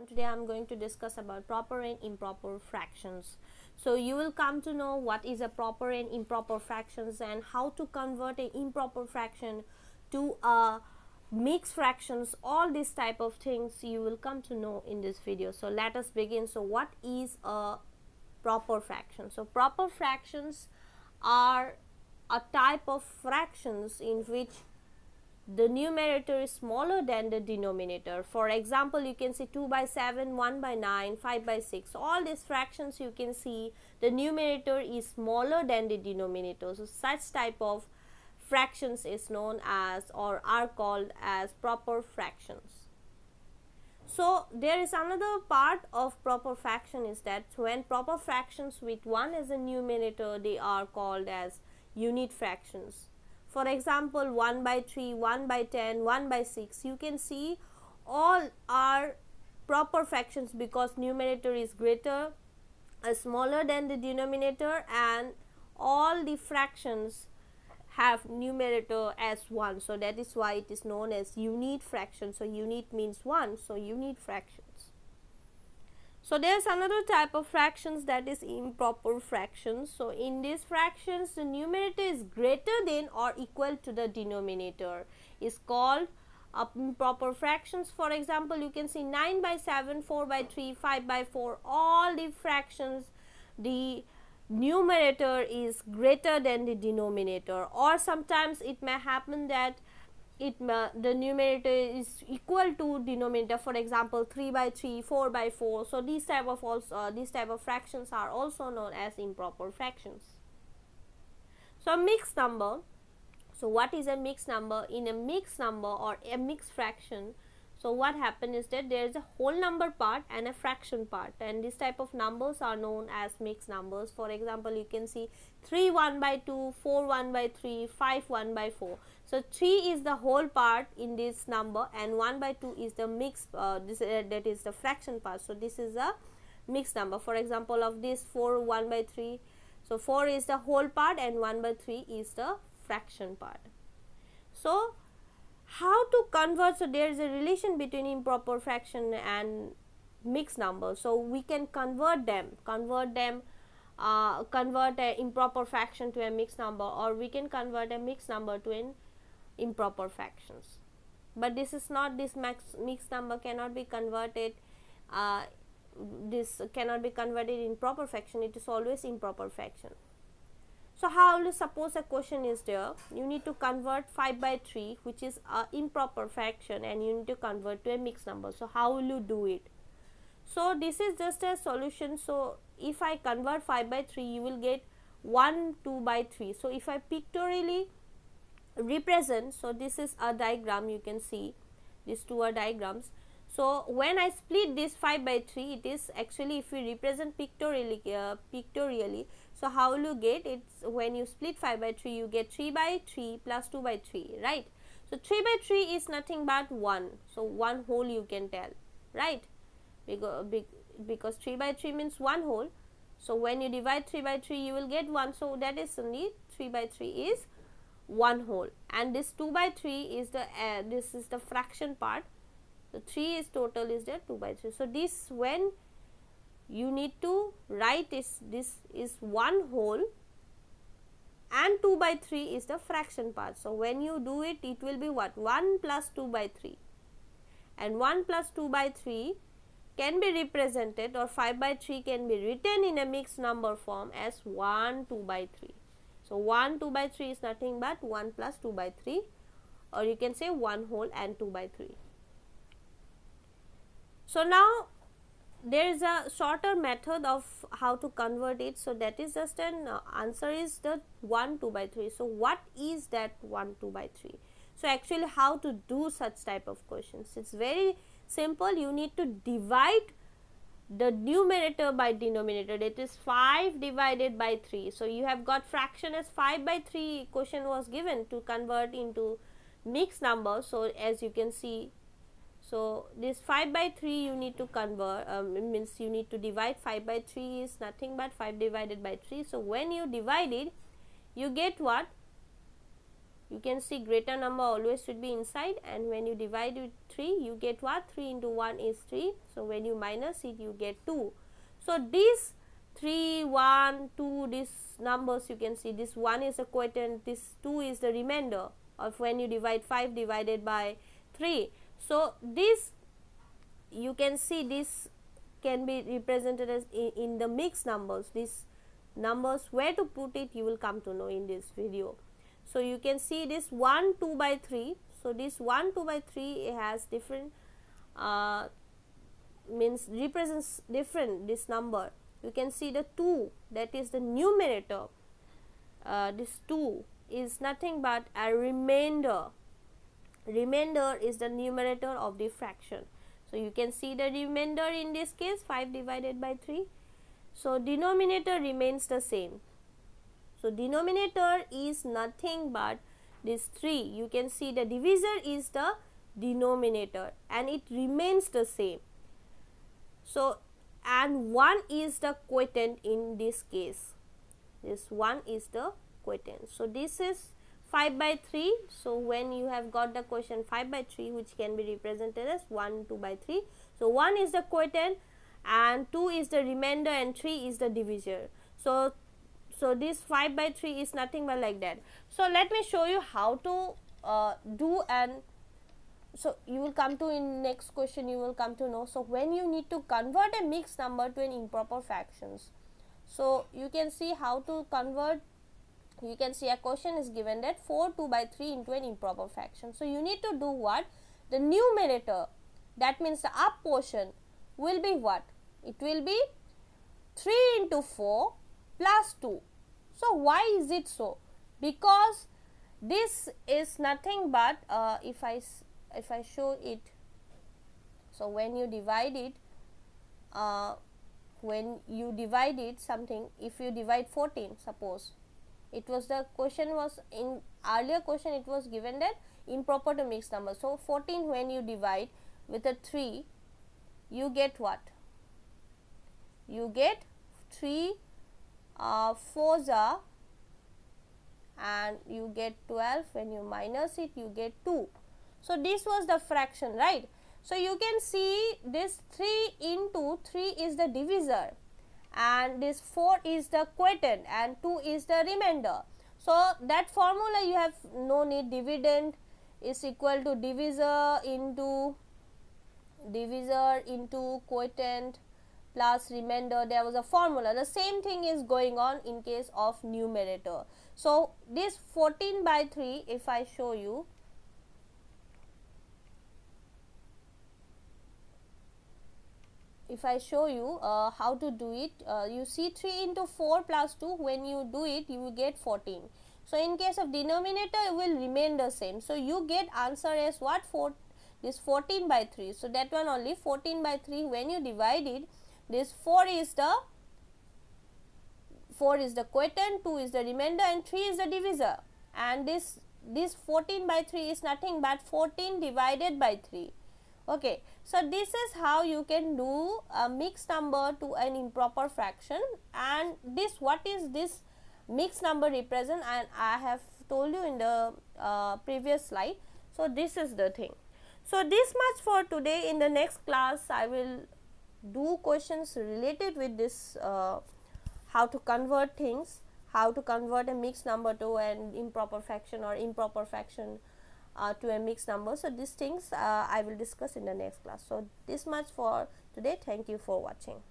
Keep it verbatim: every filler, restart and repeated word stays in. everyone. Today I'm going to discuss about proper and improper fractions. So you will come to know what is a proper and improper fractions and how to convert an improper fraction to a mixed fractions. All these type of things you will come to know in this video. So let us begin. So what is a proper fraction? So proper fractions are a type of fractions in which the numerator is smaller than the denominator. For example, you can see two by seven, one by nine, five by six. All these fractions you can see the numerator is smaller than the denominator. So such type of fractions is known as or are called as proper fractions. So there is another part of proper fraction is that when proper fractions with one as a numerator, they are called as unit fractions. For example, one by three, one by ten, one by six, you can see all are proper fractions because numerator is greater or smaller than the denominator, and all the fractions have numerator as one. So that is why it is known as unit fraction. So unit means one, so unit fractions. So there's another type of fractions, that is improper fractions. So in these fractions, the numerator is greater than or equal to the denominator. It's called uh, improper fractions. For example, you can see nine by seven, four by three, five by four. All the fractions, the numerator is greater than the denominator. Or sometimes it may happen that it ma the numerator is equal to denominator. For example, three by three, four by four. So these type of also uh, these type of fractions are also known as improper fractions. So mixed number. So what is a mixed number? In a mixed number or a mixed fraction, so what happens is that there is a whole number part and a fraction part, and this type of numbers are known as mixed numbers. For example, you can see three one by two, four one by three, five one by four. So three is the whole part in this number, and one by two is the mixed uh, this uh, that is the fraction part. So this is a mixed number. For example, of this four one by three, so four is the whole part and one by three is the fraction part. So how to convert? So there is a relation between improper fraction and mixed number. So we can convert them convert them uh, convert an improper fraction to a mixed number, or we can convert a mixed number to an improper fractions. But this is not this max mixed number cannot be converted uh, this cannot be converted in proper fraction. It is always improper fraction. So how, suppose a question is there, you need to convert five by three, which is an improper fraction, and you need to convert to a mixed number. So how will you do it? So this is just a solution. So if I convert five by three, you will get one two by three. So if I pictorially represent, so this is a diagram, you can see these two are diagrams. So when I split this five by three, it is actually, if we represent pictorially uh, pictorially so how will you get it? When you split five by three, you get three by three plus two by three, right? So three by three is nothing but one. So one whole, you can tell, right? Because three by three means one whole. So when you divide three by three, you will get one. So that is only three by three is one whole, and this two by three is the uh, this is the fraction part. So three is total is there, two by three. So this, when you need to write is this is one whole and two by three is the fraction part. So when you do it, it will be what? one plus two by three, and one plus two by three can be represented, or five by three can be written in a mixed number form as one two by three. So one two by three is nothing but one plus two by three, or you can say one whole and two by three. So now there is a shorter method of how to convert it. So that is just an uh, answer is the one two by three. So what is that one two by three? So actually, how to do such type of questions? It's very simple. You need to divide the numerator by denominator, that is five divided by three. So you have got fraction as five by three. Question was given to convert into mixed number. So as you can see, so this five by three you need to convert, um, means you need to divide. Five by three is nothing but five divided by three. So when you divide it, you get what? You can see greater number always should be inside, and when you divide with three, you get what? three into one is three. So when you minus it, you get two. So these three, one, two, these numbers, you can see this one is a quotient, this two is the remainder of when you divide five divided by three. So this, you can see this can be represented as in, in the mixed numbers. These numbers, where to put it, you will come to know in this video. So you can see this one, two by three. So this one, two by three, it has different, uh, means represents different, this number. You can see the two, that is the numerator. Uh, this two is nothing but a remainder. Remainder is the numerator of the fraction. So you can see the remainder in this case, five divided by three. So denominator remains the same. So denominator is nothing but this three. You can see the divisor is the denominator and it remains the same. So, and one is the quotient in this case. This one is the quotient. So this is five by three. So when you have got the quotient five by three, which can be represented as one, two by three. So one is the quotient and two is the remainder and three is the divisor. So So this five by three is nothing but like that. So let me show you how to uh, do, and so you will come to in next question, you will come to know. So when you need to convert a mixed number to an improper fractions. So you can see how to convert. You can see a question is given that four two by three into an improper fraction. So you need to do what? The numerator, that means the up portion, will be what? It will be three into four. Plus two. So why is it so? Because this is nothing but uh, if I if I show it. So when you divide it, uh, when you divide it something, if you divide fourteen, suppose it was the question was in earlier question it was given that improper to mixed number. So fourteen, when you divide with a three, you get what? You get three. Uh, fours are, and you get twelve. When you minus it, you get two. So this was the fraction, right? So you can see this three into three is the divisor, and this four is the quotient, and two is the remainder. So that formula you have no need. Dividend is equal to divisor into divisor into quotient plus remainder. There was a formula. The same thing is going on in case of numerator. So this fourteen by three, if I show you, if I show you uh, how to do it, uh, you see three into four plus two. When you do it, you will get fourteen. So in case of denominator, it will remain the same. So you get answer as what? four, this fourteen by three. So that one only, fourteen by three. When you divide it, this four is the four is the quotient, two is the remainder, and three is the divisor. And this this fourteen by three is nothing but fourteen divided by three. Okay, so this is how you can do a mixed number to an improper fraction. And this, what is this mixed number represent? And I have told you in the uh, previous slide. So this is the thing. So this much for today. In the next class, I will do questions related with this, uh, how to convert things, how to convert a mixed number to an improper fraction, or improper fraction uh, to a mixed number. So these things uh, I will discuss in the next class. So this much for today. Thank you for watching.